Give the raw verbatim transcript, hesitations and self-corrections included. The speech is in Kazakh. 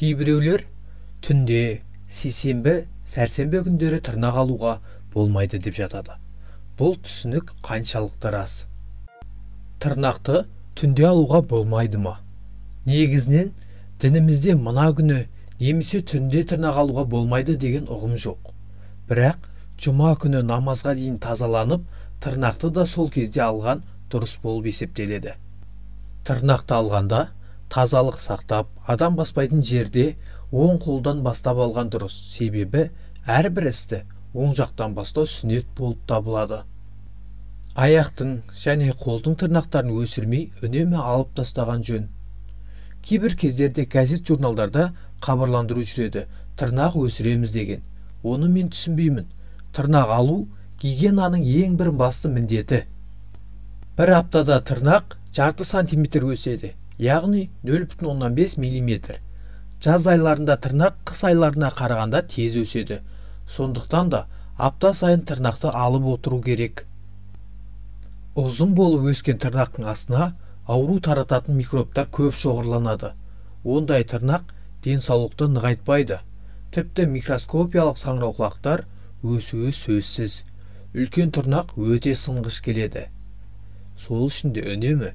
Кейбіреулер түнде, сейсенбі, сәрсенбі күндері тырнақ алуға болмайды деп жатады. Бұл түсінік қаншалықты рас? Тырнақты түнде алуға болмайды ма? Негізінен дінімізде мына күні немесе түнде тырнақ алуға болмайды деген ұғым жоқ. Бірақ жұма күні намазға дейін тазаланып, тырнақты да сол кезде алған дұрыс болып есептеледі. Тырнақты алғанда тазалық сақтап, адам баспайтын жерде оң қолдан бастап алған дұрыс. Себебі әрбір істі оң жақтан бастау сүннет болып табылады. Аяқтың және қолдың тырнақтарын өсірмей, үнемі алып тастаған жөн. Кейбір кездерде газет журналдарда хабарландыру жүреді. Тырнақ өсіреміз деген. Оны мен түсінбеймін. Тырнақ алу гигиенаның ең бір басты міндеті. Бір аптада тырнақ жарты сантиметр өседі, яғни нөл бүтін оннан бес миллиметр. Жаз айларында тырнақ қыс айларына қарағанда тез өседі. Сондықтан да апта сайын тырнақты алып отыру керек. Ұзын болып өскен тырнақтың астына ауру тарататын микробтар көп шоғырланады. Ондай тырнақ денсаулықты нығайтпайды. Тіпті микроскопиялық саңырауқұлақтар өсуі сөзсіз. Үлкен тырнақ өте сынғыш келеді. Сол үшін де үнемі